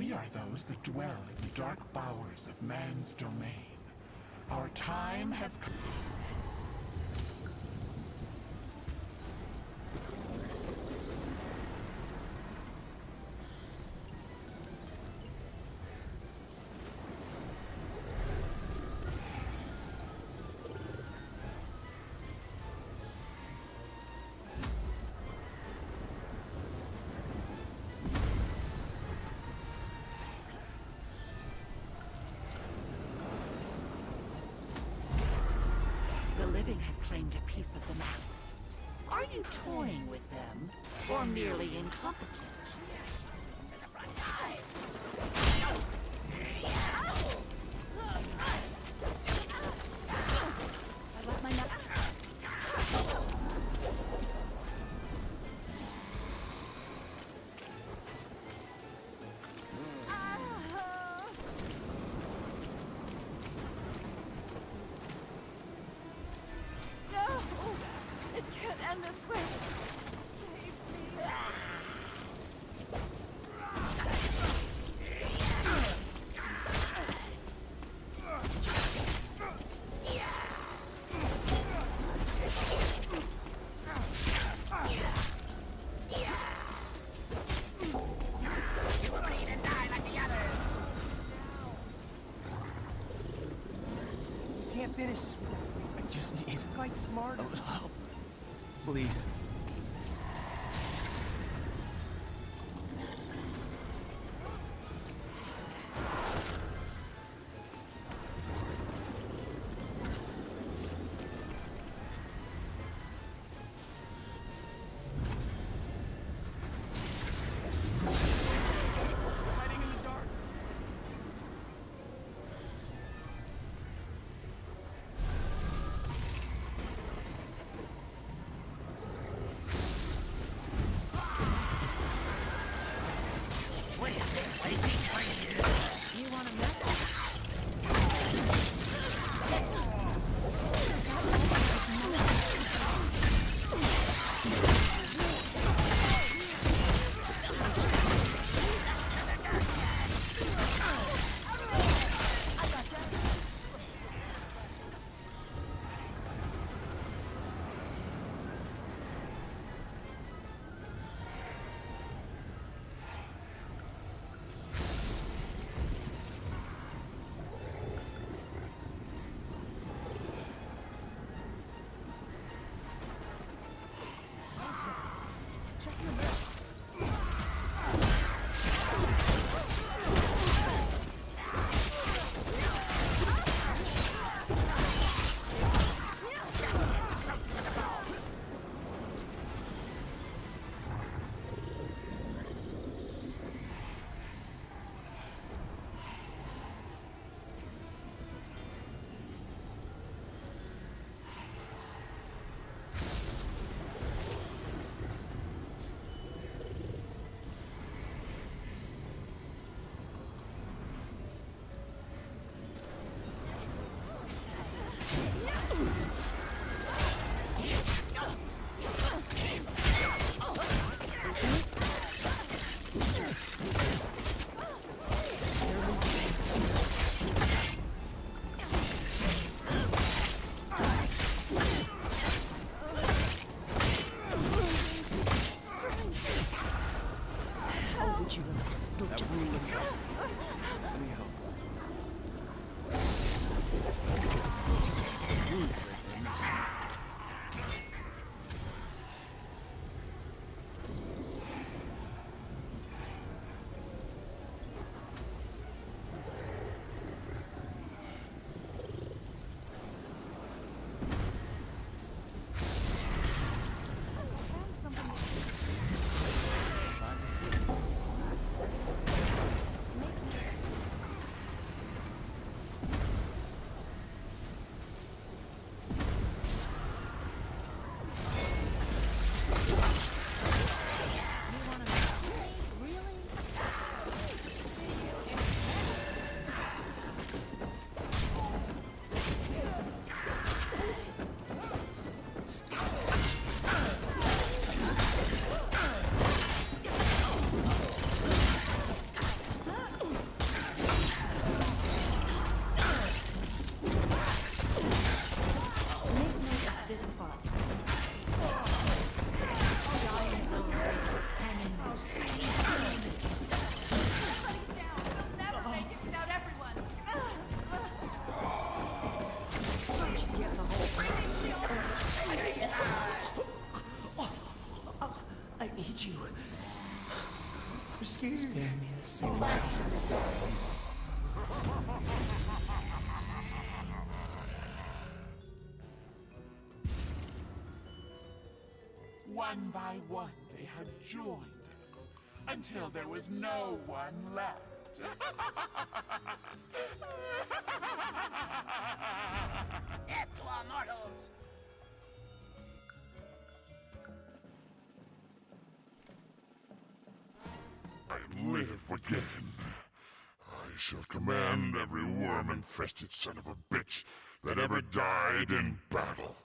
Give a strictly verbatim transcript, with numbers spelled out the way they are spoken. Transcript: We are those that dwell in the dark bowers of man's domain. Our time has come. Claimed a piece of the map. Are you toying with them, or merely incompetent? I left my nut. Finish this without me. I just need quite smart. Help, please. I'm scared. Spare me a second. One by one, they have joined us until there was no one left. Death to our mortals! Live again. I shall command every worm-infested son of a bitch that ever died in battle.